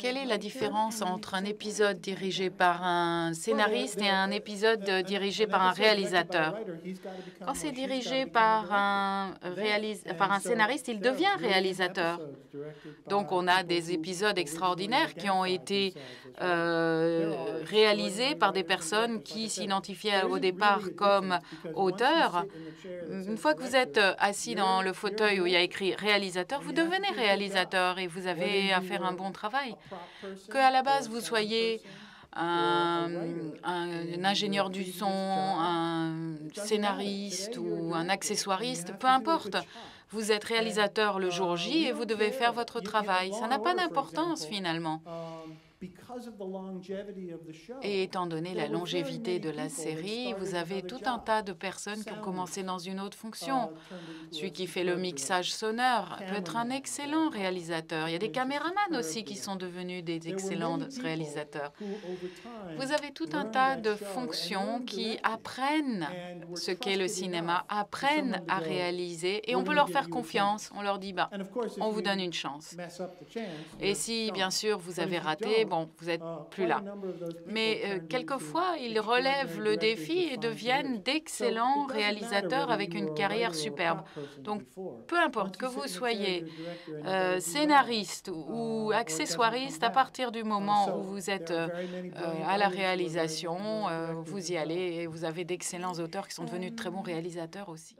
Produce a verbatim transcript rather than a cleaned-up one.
Quelle est la différence entre un épisode dirigé par un scénariste et un épisode dirigé par un réalisateur? Quand c'est dirigé par un, réalis... par un scénariste, il devient réalisateur. Donc, on a des épisodes extraordinaires qui ont été euh, réalisés par des personnes qui s'identifiaient au départ comme auteurs. Une fois que vous êtes assis dans le fauteuil où il y a écrit « réalisateur », vous devenez réalisateur et vous avez à faire un bon travail. Qu'à la base, vous soyez un, un, un ingénieur du son, un scénariste ou un accessoiriste, peu importe. Vous êtes réalisateur le jour J et vous devez faire votre travail. Ça n'a pas d'importance, finalement. Et étant donné la longévité de la série, vous avez tout un tas de personnes qui ont commencé dans une autre fonction. Celui qui fait le mixage sonore peut être un excellent réalisateur. Il y a des caméramans aussi qui sont devenus des excellents réalisateurs. Vous avez tout un tas de fonctions qui apprennent ce qu'est le cinéma, apprennent à réaliser, et on peut leur faire confiance. On leur dit, bah, on vous donne une chance. Et si, bien sûr, vous avez raté, bon, vous n'êtes plus là. Mais euh, quelquefois, ils relèvent le défi et deviennent d'excellents réalisateurs avec une carrière superbe. Donc, peu importe que vous soyez euh, scénariste ou accessoiriste, à partir du moment où vous êtes euh, à la réalisation, euh, vous y allez et vous avez d'excellents auteurs qui sont devenus de très bons réalisateurs aussi.